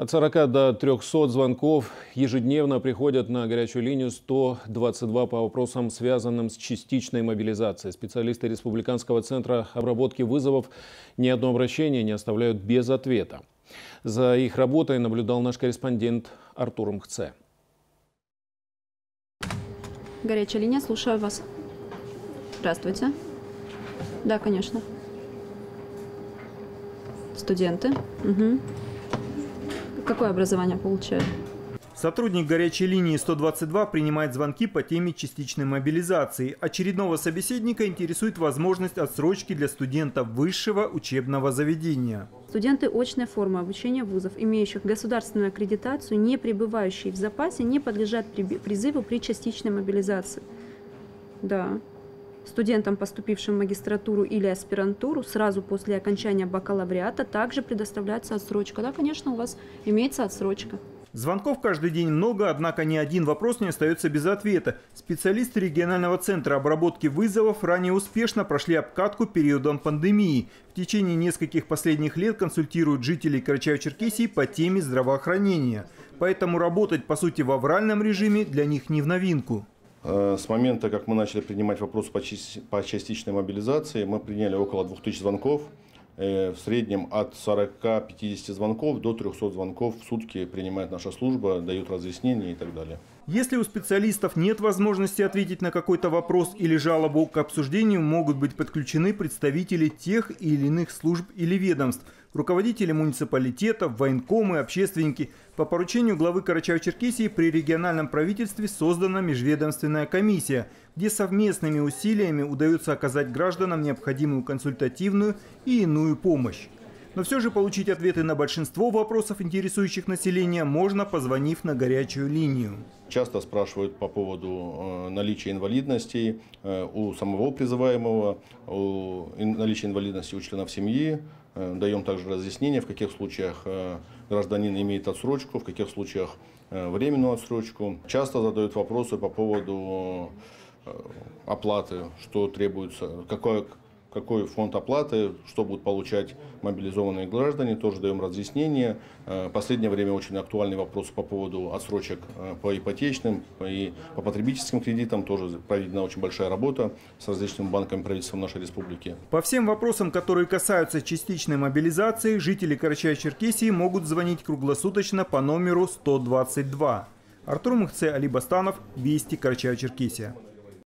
От 40 до 300 звонков ежедневно приходят на горячую линию 122 по вопросам, связанным с частичной мобилизацией. Специалисты Республиканского центра обработки вызовов ни одно обращение не оставляют без ответа. За их работой наблюдал наш корреспондент Артур Мхце. Горячая линия, слушаю вас. Здравствуйте. Да, конечно. Студенты. Угу. Какое образование получают? Сотрудник горячей линии 122 принимает звонки по теме частичной мобилизации. Очередного собеседника интересует возможность отсрочки для студентов высшего учебного заведения. Студенты очной формы обучения вузов, имеющих государственную аккредитацию, не пребывающие в запасе, не подлежат призыву при частичной мобилизации. Да. Студентам, поступившим в магистратуру или аспирантуру, сразу после окончания бакалавриата также предоставляется отсрочка. Да, конечно, у вас имеется отсрочка. Звонков каждый день много, однако ни один вопрос не остается без ответа. Специалисты регионального центра обработки вызовов ранее успешно прошли обкатку периодом пандемии. В течение нескольких последних лет консультируют жителей Карачаево-Черкесии по теме здравоохранения. Поэтому работать, по сути, в авральном режиме для них не в новинку. С момента, как мы начали принимать вопросы по частичной мобилизации, мы приняли около 2000 звонков. В среднем от 40-50 звонков до 300 звонков в сутки принимает наша служба, дают разъяснения и так далее. Если у специалистов нет возможности ответить на какой-то вопрос или жалобу, к обсуждению могут быть подключены представители тех или иных служб или ведомств, руководители муниципалитетов, военкомы, общественники. По поручению главы Карачаево-Черкесии при региональном правительстве создана межведомственная комиссия, где совместными усилиями удается оказать гражданам необходимую консультативную и иную помощь. Но все же получить ответы на большинство вопросов, интересующих население, можно, позвонив на горячую линию. Часто спрашивают по поводу наличия инвалидностей у самого призываемого, наличия инвалидности у членов семьи. Даем также разъяснения, в каких случаях гражданин имеет отсрочку, в каких случаях временную отсрочку. Часто задают вопросы по поводу оплаты, что требуется, какой фонд оплаты, что будут получать мобилизованные граждане, тоже даем разъяснение. В последнее время очень актуальный вопрос по поводу отсрочек по ипотечным и по потребительским кредитам. Тоже проведена очень большая работа с различными банками правительства нашей республики. По всем вопросам, которые касаются частичной мобилизации, жители Карачаево-Черкесии могут звонить круглосуточно по номеру 122. Артур Мхце, Али Бастанов, Вести, Карачаево-Черкесия.